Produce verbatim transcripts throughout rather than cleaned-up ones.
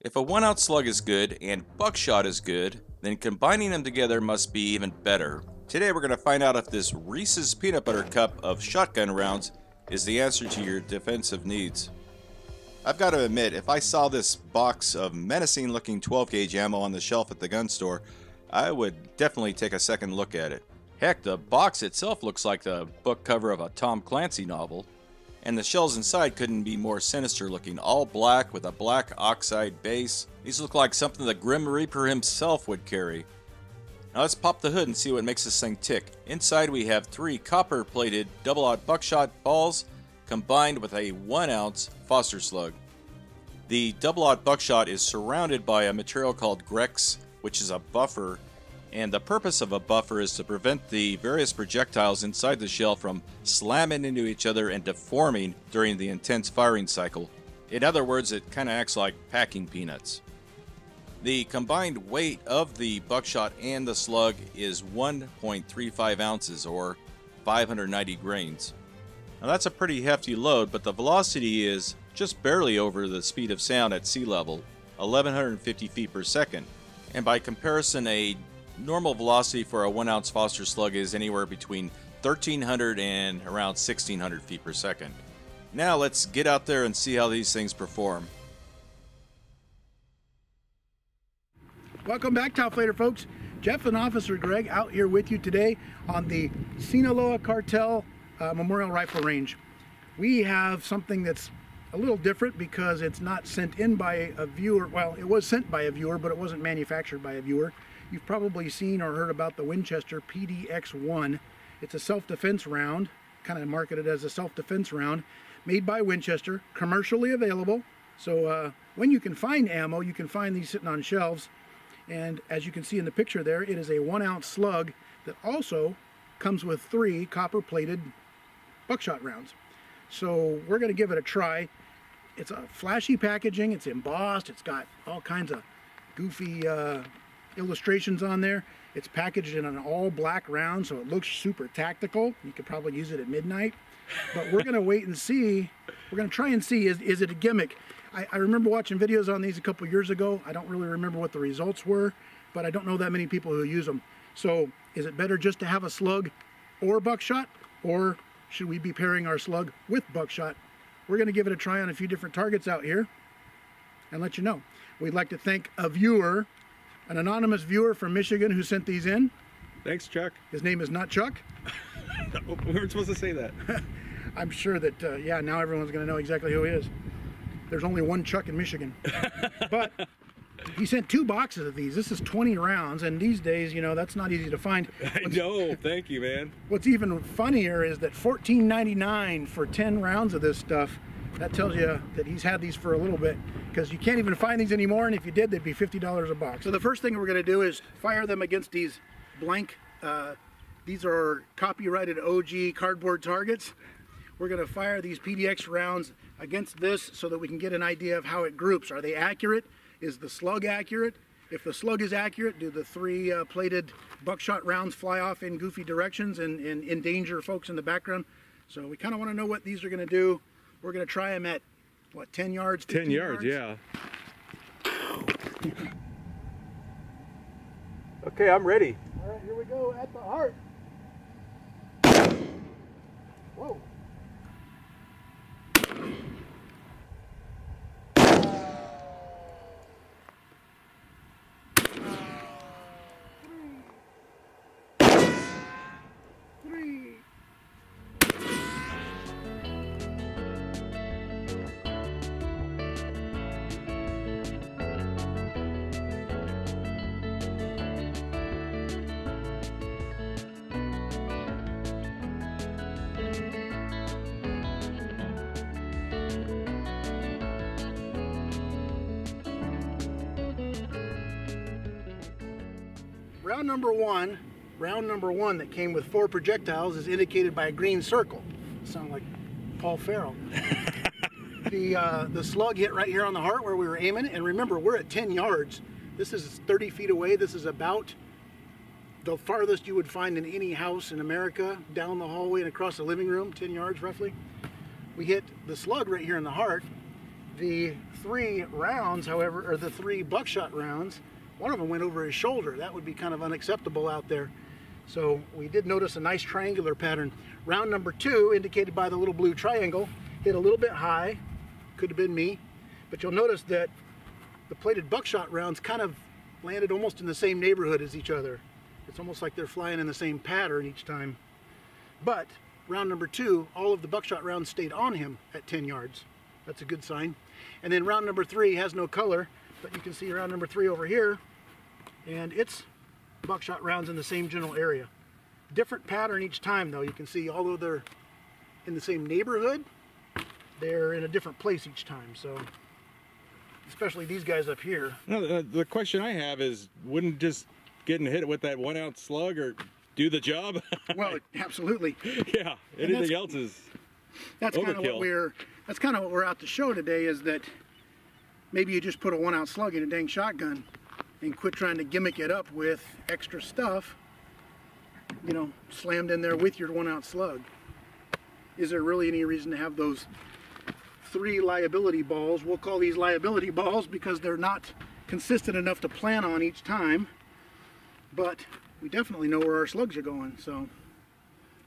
If a one-ounce slug is good and buckshot is good, then combining them together must be even better. Today we're going to find out if this Reese's Peanut Butter Cup of shotgun rounds is the answer to your defensive needs. I've got to admit, if I saw this box of menacing looking twelve gauge ammo on the shelf at the gun store, I would definitely take a second look at it. Heck, the box itself looks like the book cover of a Tom Clancy novel, and the shells inside couldn't be more sinister looking, all black with a black oxide base. These look like something the Grim Reaper himself would carry. Now let's pop the hood and see what makes this thing tick. Inside we have three copper-plated double-aught buckshot balls combined with a one-ounce Foster slug. The double-aught buckshot is surrounded by a material called grex, which is a buffer, and the purpose of a buffer is to prevent the various projectiles inside the shell from slamming into each other and deforming during the intense firing cycle. In other words, it kind of acts like packing peanuts. The combined weight of the buckshot and the slug is one point three five ounces or five hundred ninety grains. Now that's a pretty hefty load, but the velocity is just barely over the speed of sound at sea level, eleven fifty feet per second. And by comparison, a normal velocity for a one ounce Foster slug is anywhere between thirteen hundred and around sixteen hundred feet per second. Now let's get out there and see how these things perform. Welcome back, T A O F Later folks. Jeff and Officer Greg out here with you today on the Sinaloa Cartel uh, Memorial Rifle Range. We have something that's a little different because it's not sent in by a viewer. Well, it was sent by a viewer, but it wasn't manufactured by a viewer. You've probably seen or heard about the Winchester P D X one. It's a self-defense round, kind of marketed as a self-defense round, made by Winchester, commercially available. So uh, when you can find ammo, you can find these sitting on shelves. And as you can see in the picture there, it is a one-ounce slug that also comes with three copper-plated buckshot rounds. So we're going to give it a try. It's a flashy packaging. It's embossed. It's got all kinds of goofy Uh, illustrations on there. It's packaged in an all black round, so it looks super tactical. You could probably use it at midnight, but we're gonna wait and see. We're gonna try and see, is, is it a gimmick? I, I remember watching videos on these a couple years ago. I don't really remember what the results were, but I don't know that many people who use them. So is it better just to have a slug or buckshot, or should we be pairing our slug with buckshot? We're gonna give it a try on a few different targets out here and let you know. We'd like to thank a viewer, an anonymous viewer from Michigan, who sent these in. Thanks, Chuck. His name is not Chuck. We weren't supposed to say that. I'm sure that, uh, yeah, now everyone's going to know exactly who he is. There's only one Chuck in Michigan. But he sent two boxes of these. This is twenty rounds, and these days, you know, that's not easy to find. What's, I know. Thank you, man. What's even funnier is that fourteen ninety-nine for ten rounds of this stuff. That tells you that he's had these for a little bit, because you can't even find these anymore, and if you did, they'd be fifty dollars a box. So the first thing we're going to do is fire them against these blank, uh, these are copyrighted O G cardboard targets. We're going to fire these P D X rounds against this so that we can get an idea of how it groups. Are they accurate? Is the slug accurate? If the slug is accurate, do the three uh, plated buckshot rounds fly off in goofy directions and, and endanger folks in the background? So we kind of want to know what these are going to do. We're going to try them at, what, ten yards? ten yards, yeah. Okay, I'm ready. All right, here we go, at the heart. Whoa. Round number one, round number one that came with four projectiles is indicated by a green circle. Sound like Paul Farrell. the, uh, the slug hit right here on the heart where we were aiming, and remember, we're at ten yards. This is thirty feet away. This is about the farthest you would find in any house in America, down the hallway and across the living room, ten yards roughly. We hit the slug right here in the heart. The three rounds, however, or the three buckshot rounds, one of them went over his shoulder. That would be kind of unacceptable out there. So we did notice a nice triangular pattern. Round number two, indicated by the little blue triangle, hit a little bit high. Could have been me. But you'll notice that the plated buckshot rounds kind of landed almost in the same neighborhood as each other. It's almost like they're flying in the same pattern each time. But round number two, all of the buckshot rounds stayed on him at ten yards. That's a good sign. And then round number three has no color, but you can see round number three over here, and it's buckshot rounds in the same general area. Different pattern each time though. You can see, although they're in the same neighborhood, they're in a different place each time. So especially these guys up here. No, the, the question I have is, wouldn't just getting hit with that one ounce slug or do the job? Well, absolutely. Yeah, anything else is that's overkill. Kind of what we're that's kind of what we're out to show today, is that maybe you just put a one ounce slug in a dang shotgun and quit trying to gimmick it up with extra stuff, you know, slammed in there with your one ounce slug. Is there really any reason to have those three liability balls? We'll call these liability balls because they're not consistent enough to plan on each time, but we definitely know where our slugs are going. So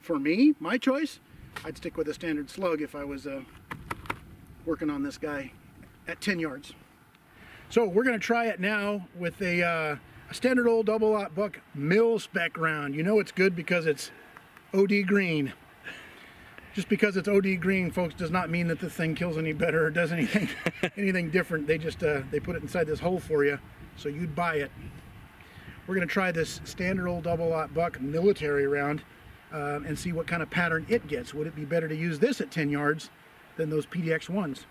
for me, my choice, I'd stick with a standard slug if I was uh, working on this guy at ten yards. So we're going to try it now with a, uh, a standard old double-aught buck mill spec round. You know it's good because it's O D green. Just because it's O D green, folks, does not mean that the thing kills any better or does anything anything different. They just uh, they put it inside this hole for you, so you'd buy it. We're going to try this standard old double-aught buck military round um, and see what kind of pattern it gets. Would it be better to use this at ten yards than those P D X ones?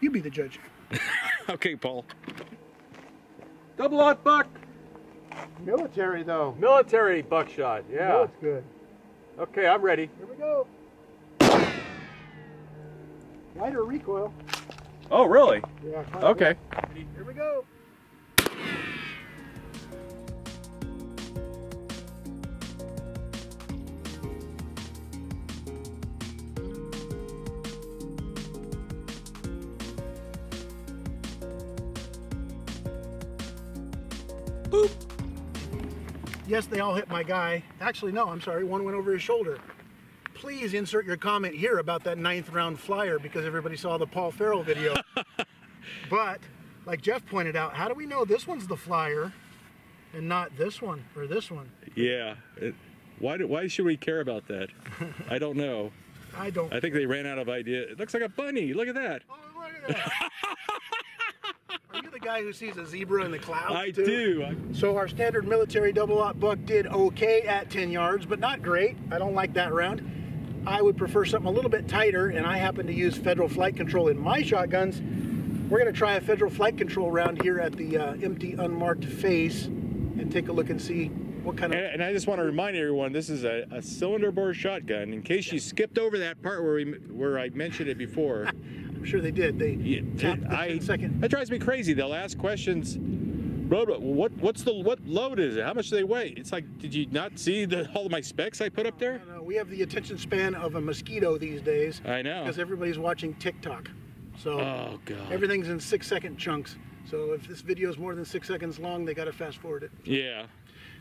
You be the judge. Okay, Paul. Double-aught buck. Military though. Military buckshot. Yeah. No, it's good. Okay, I'm ready. Here we go. Lighter recoil. Oh, really? Yeah. Okay. Good. Here we go. Boop. Yes, they all hit my guy. Actually, no, I'm sorry. One went over his shoulder. Please insert your comment here about that ninth round flyer, because everybody saw the Paul Farrell video. But like Jeff pointed out, how do we know this one's the flyer and not this one or this one? Yeah. It, why, do, why should we care about that? I don't know. I don't. I think they ran out of ideas. It looks like a bunny. Look at that. Oh, look at that. Are you the guy who sees a zebra in the clouds? I too? do. So our standard military double-aught buck did okay at ten yards, but not great. I don't like that round. I would prefer something a little bit tighter, and I happen to use Federal Flight Control in my shotguns. We're going to try a Federal Flight Control round here at the uh, empty, unmarked face and take a look and see what kind of... And, and I just want to remind everyone, this is a, a cylinder bore shotgun. In case yeah. you skipped over that part where, we, where I mentioned it before. I'm sure they did. They yeah, tapped it, the I, second. That drives me crazy. They'll ask questions... Road, what what's the what load is it? How much do they weigh? It's like, did you not see the, all of my specs I put up there? No, no, we have the attention span of a mosquito these days. I know, because everybody's watching TikTok, so oh, God. Everything's in six second chunks. So if this video is more than six seconds long, they got to fast forward it. Yeah.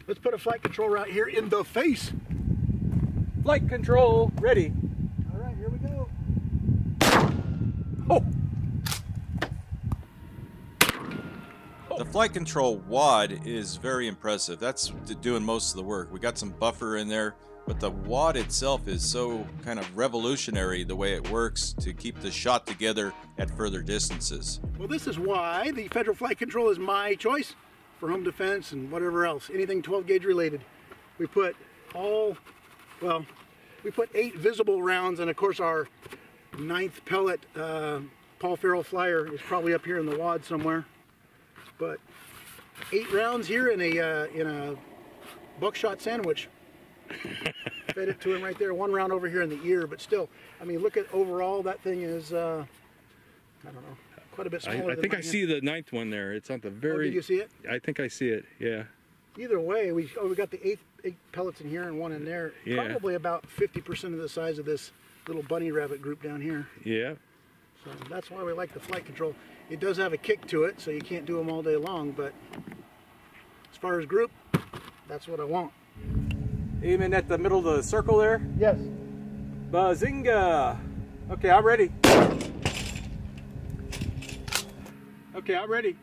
Let's put a flight control route here in the face. Flight control ready. All right, here we go. Oh. The flight control wad is very impressive. That's doing most of the work. We got some buffer in there, but the wad itself is so kind of revolutionary the way it works to keep the shot together at further distances. Well, this is why the Federal Flight Control is my choice for home defense and whatever else, anything twelve gauge related. We put all, well, we put eight visible rounds, and of course our ninth pellet uh, Paul Farrell flyer is probably up here in the wad somewhere. But eight rounds here in a uh, in a buckshot sandwich. Fed it to him right there. One round over here in the ear, but still, I mean, look at overall. That thing is, uh, I don't know, quite a bit smaller. I, I than think I hand. see the ninth one there. It's on the very. Oh, did you see it? I think I see it. Yeah. Either way, we oh we got the eight eight pellets in here and one in there. Yeah. Probably about fifty percent of the size of this little bunny rabbit group down here. Yeah. So that's why we like the flight control. It does have a kick to it, so you can't do them all day long, but as far as group, that's what I want. Aiming at the middle of the circle there? Yes. Bazinga! Okay, I'm ready. Okay, I'm ready.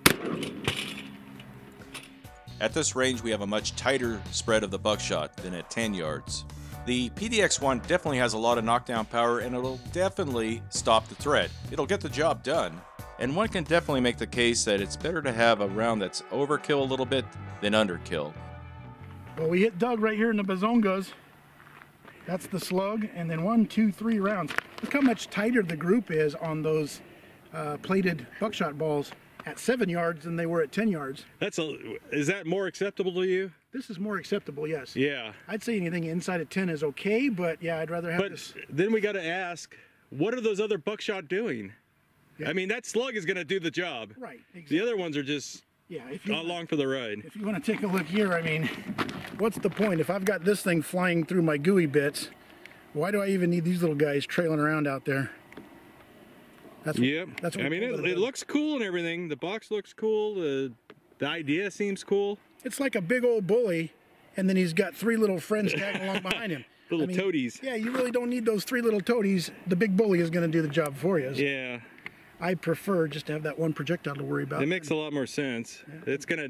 At this range, we have a much tighter spread of the buckshot than at ten yards. The P D X one definitely has a lot of knockdown power, and it'll definitely stop the threat. It'll get the job done. And one can definitely make the case that it's better to have a round that's overkill a little bit than underkill. Well, we hit Doug right here in the bazongas. That's the slug, and then one, two, three rounds. Look how much tighter the group is on those uh, plated buckshot balls at seven yards than they were at ten yards. That's a, is that more acceptable to you? This is more acceptable, yes. Yeah. I'd say anything inside of ten is okay, but yeah, I'd rather have but this. But then we got to ask, what are those other buckshot doing? Yeah. I mean, that slug is going to do the job. Right, exactly. The other ones are just... Yeah, if you, not long for the ride. If you want to take a look here, I mean, what's the point? If I've got this thing flying through my gooey bits, why do I even need these little guys trailing around out there? That's what, yep. That's what I mean, it, it looks cool and everything. The box looks cool. The, the idea seems cool. It's like a big old bully, and then he's got three little friends tagging along behind him. Little I mean, toadies. Yeah, you really don't need those three little toadies. The big bully is going to do the job for you. So. Yeah. I prefer just to have that one projectile to worry about. It makes a lot more sense. Yeah. It's gonna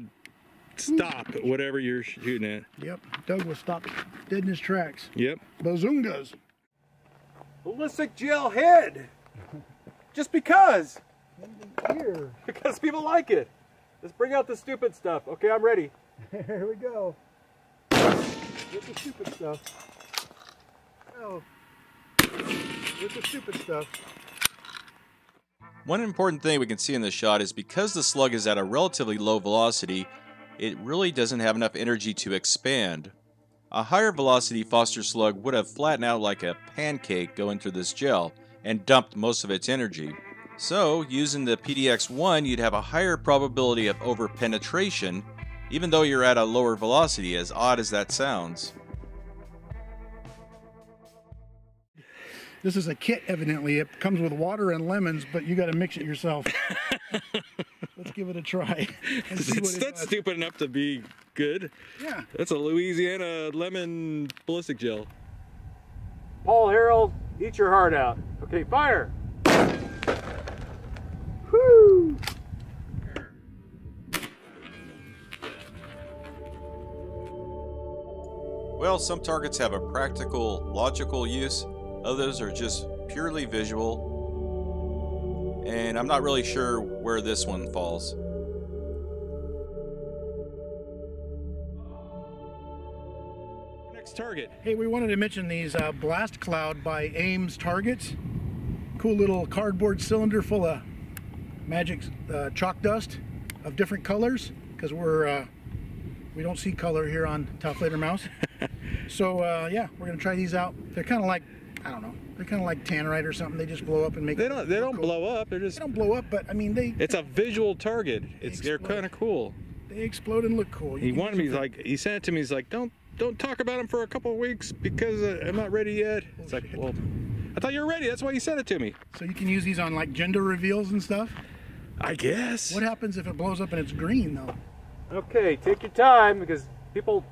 stop whatever you're shooting at. Yep, Doug was stopped dead in his tracks. Yep. Bazungas. Ballistic gel head. Just because. Here. Because people like it. Let's bring out the stupid stuff. Okay, I'm ready. Here we go. Get the stupid stuff. Oh. Get the stupid stuff. One important thing we can see in this shot is because the slug is at a relatively low velocity, it really doesn't have enough energy to expand. A higher velocity Foster slug would have flattened out like a pancake going through this gel and dumped most of its energy. So, using the P D X one, you'd have a higher probability of overpenetration, even though you're at a lower velocity, as odd as that sounds. This is a kit, evidently. It comes with water and lemons, but you got to mix it yourself. Let's give it a try. It's not stupid enough to be good. Yeah. That's a Louisiana lemon ballistic gel. Paul Harold, eat your heart out. Okay, fire. Whoo! Well, some targets have a practical, logical use. Others are just purely visual, and I'm not really sure where this one falls. Next target. Hey, we wanted to mention these uh, Blast Cloud by Ames targets. Cool little cardboard cylinder full of magic uh, chalk dust of different colors, because we're uh, we don't see color here on TAOFLEDERMAUS. So uh, yeah, we're gonna try these out. They're kind of like, I don't know. They're kind of like Tannerite or something. They just blow up and make. They don't. They don't cool. blow up. They're just. They don't blow up, but I mean they. It's a visual target. They it's. Explode. They're kind of cool. They explode and look cool. You he wanted me like. He sent it to me. He's like, don't don't talk about them for a couple of weeks because I'm not ready yet. Oh, it's like, shit. Well, I thought you were ready. That's why you sent it to me. So you can use these on like gender reveals and stuff. I guess. What happens if it blows up and it's green though? Okay, take your time because people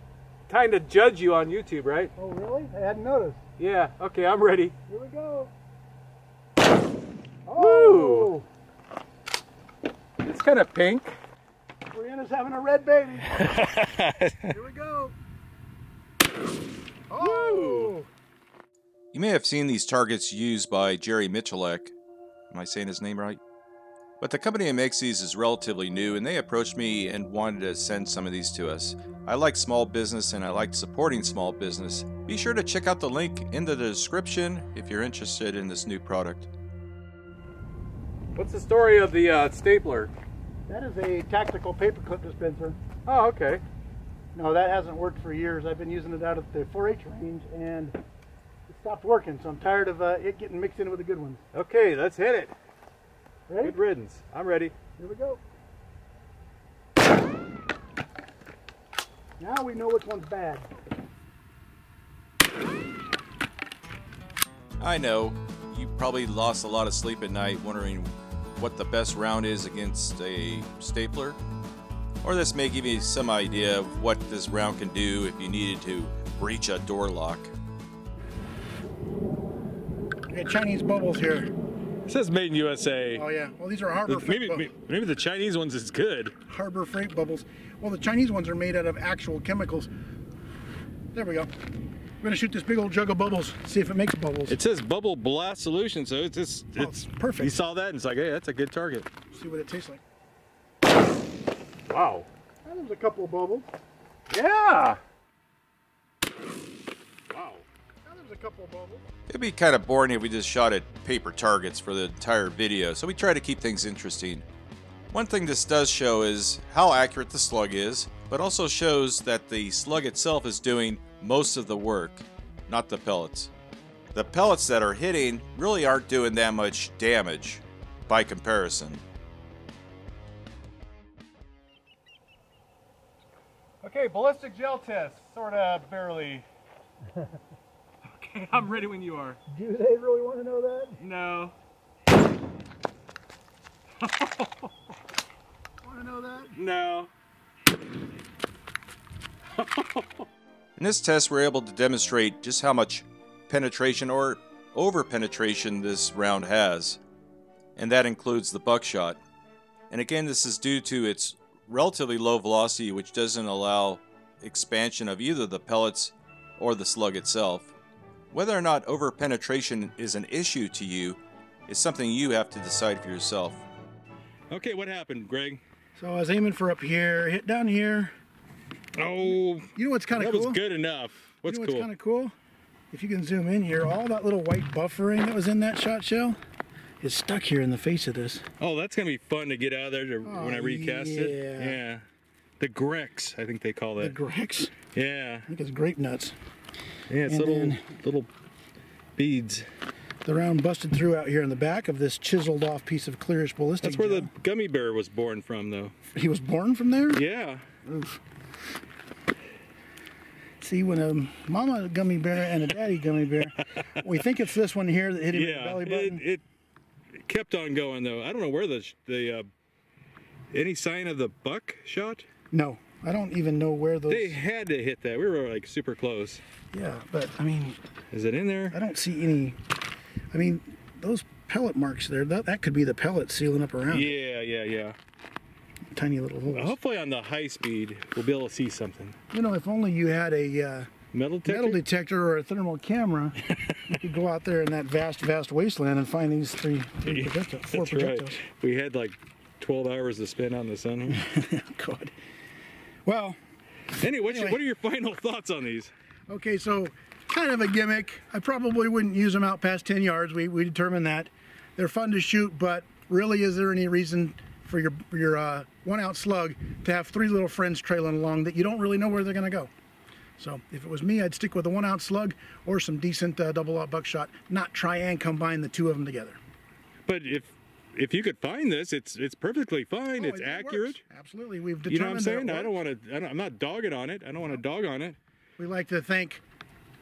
kind of judge you on YouTube, right? Oh really? I hadn't noticed. Yeah, okay, I'm ready. Here we go. Oh! Woo. It's kind of pink. Brianna's having a red baby. Here we go. Oh! Woo. You may have seen these targets used by Jerry Michalek. Am I saying his name right? But the company that makes these is relatively new, and they approached me and wanted to send some of these to us. I like small business, and I like supporting small business. Be sure to check out the link in the description if you're interested in this new product. What's the story of the uh, stapler? That is a tactical paperclip dispenser. Oh, okay. No, that hasn't worked for years. I've been using it out at the four H range, and it stopped working, so I'm tired of uh, it getting mixed in with the good ones. Okay, let's hit it. Ready? Good riddance. I'm ready. Here we go. Now we know which one's bad. I know, you probably lost a lot of sleep at night wondering what the best round is against a stapler, or this may give you some idea of what this round can do if you needed to breach a door lock. Hey, Chinese bubbles here. It says made in U S A. Oh yeah, well these are Harbor Freight bubbles. Maybe, maybe the Chinese ones is good. Harbor Freight bubbles. Well, the Chinese ones are made out of actual chemicals. There we go. We're gonna shoot this big old jug of bubbles, see if it makes bubbles. It says bubble blast solution, so it's just, oh, it's perfect. You saw that and it's like, hey, that's a good target. See what it tastes like. Wow. Well, there's a couple of bubbles. Yeah. Wow. Well, there's a couple of bubbles. It'd be kind of boring if we just shot at paper targets for the entire video, so we try to keep things interesting. One thing this does show is how accurate the slug is, but also shows that the slug itself is doing most of the work, not the pellets. The pellets that are hitting really aren't doing that much damage by comparison. Okay, ballistic gel test, sort of barely. Okay, I'm ready when you are. Do they really want to know that? No. Want to know that? No. In this test, we're able to demonstrate just how much penetration or over-penetration this round has, and that includes the buckshot. And again, this is due to its relatively low velocity, which doesn't allow expansion of either the pellets or the slug itself. Whether or not over-penetration is an issue to you is something you have to decide for yourself. Okay, what happened, Greg? So I was aiming for up here, hit down here. Oh, you know what's kind of cool? That was good enough. What's cool? You know what's kind of cool? If you can zoom in here, all that little white buffering that was in that shot shell is stuck here in the face of this. Oh, that's going to be fun to get out of there to, oh, when I recast yeah. it. Yeah. The grex, I think they call that. The grex? Yeah. I think it's grape nuts. Yeah, it's and little little beads. The round busted through out here in the back of this chiseled off piece of clearish ballistic. That's where gel. The gummy bear was born from, though. He was born from there? Yeah. Oof. See, when a mama gummy bear and a daddy gummy bear, we think it's this one here that hit him yeah, in the belly button. It, it, it kept on going though. I don't know where the the uh, any sign of the buck shot. No, I don't even know where those. They had to hit that. We were like super close. Yeah, but I mean, is it in there? I don't see any. I mean, those pellet marks there. That that could be the pellet sealing up around. Yeah, yeah, yeah. Tiny little holes. Hopefully on the high speed we'll be able to see something. You know, if only you had a uh, metal, detector? metal detector or a thermal camera, you could go out there in that vast, vast wasteland and find these three, three yeah, projectiles, four that's projectiles. Right. We had like twelve hours to spend on this on here. God. Well, anyway, what's anyway. Your, what are your final thoughts on these? Okay, so kind of a gimmick. I probably wouldn't use them out past ten yards. We, we determined that. They're fun to shoot, but really is there any reason for your, your uh, one-ounce slug to have three little friends trailing along that you don't really know where they're going to go? So if it was me, I'd stick with a one-ounce slug or some decent uh, double-aught buckshot, not try and combine the two of them together. But if if you could find this, it's it's perfectly fine. Oh, it's it accurate. Works. Absolutely, we've determined. You know what I'm saying? I don't want to. I'm not dogging on it. I don't want to dog on it. We'd like to thank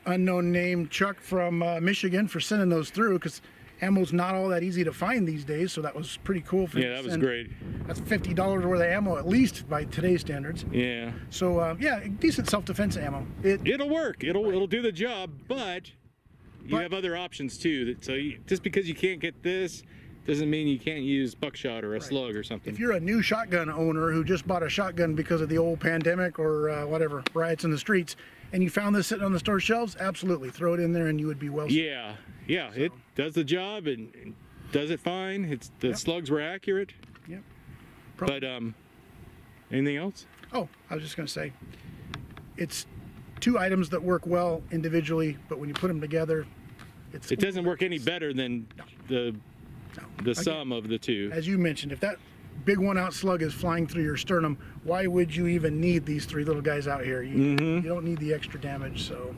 unknown name Chuck from uh, Michigan for sending those through, because ammo's not all that easy to find these days, so that was pretty cool for you. Yeah, that was great. That's fifty dollars worth of ammo, at least, by today's standards. Yeah. So, uh, yeah, decent self-defense ammo. It, it'll work. It'll right. it'll do the job, but you but, have other options, too. That, so you, just because you can't get this doesn't mean you can't use buckshot or a right. slug or something. If you're a new shotgun owner who just bought a shotgun because of the old pandemic or uh, whatever, riots in the streets, and you found this sitting on the store shelves, absolutely throw it in there and you would be well served. Yeah, yeah, so. It does the job and it does it fine. It's the yep. slugs were accurate. Yep. Probably. But um, anything else? Oh, I was just gonna say, it's two items that work well individually, but when you put them together, it's it doesn't work any better than no. the no. the Again, sum of the two. As you mentioned, if that big one-ounce slug is flying through your sternum, why would you even need these three little guys out here? You, mm-hmm. you don't need the extra damage, so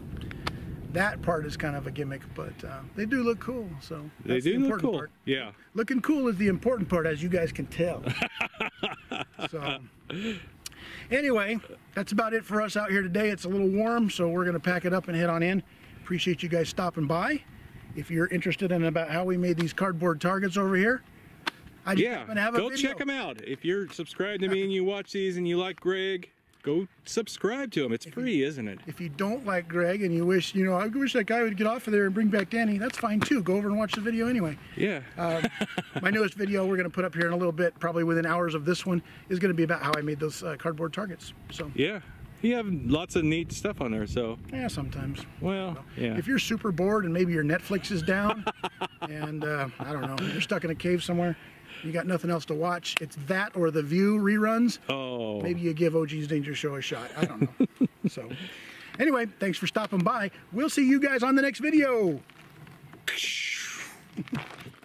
that part is kind of a gimmick, but uh, they do look cool, so they do the look important cool. part. Yeah, looking cool is the important part, as you guys can tell. So anyway, that's about it for us out here today. It's a little warm, so we're gonna pack it up and head on in. Appreciate you guys stopping by, if you're interested in about how we made these cardboard targets over here, I just yeah, have a go video. Check them out. If you're subscribed to me and you watch these and you like Greg, go subscribe to him. It's if free, you, isn't it? If you don't like Greg and you wish, you know, I wish that guy would get off of there and bring back Danny, that's fine too. Go over and watch the video anyway. Yeah. Uh, my newest video we're going to put up here in a little bit, probably within hours of this one, is going to be about how I made those uh, cardboard targets. So. Yeah. You have lots of neat stuff on there, so. Yeah, sometimes. Well, yeah. If you're super bored and maybe your Netflix is down and, uh, I don't know, you're stuck in a cave somewhere, you got nothing else to watch, it's that or The View reruns. Oh. Maybe you give O G's Danger Show a shot. I don't know. So, anyway, thanks for stopping by. We'll see you guys on the next video.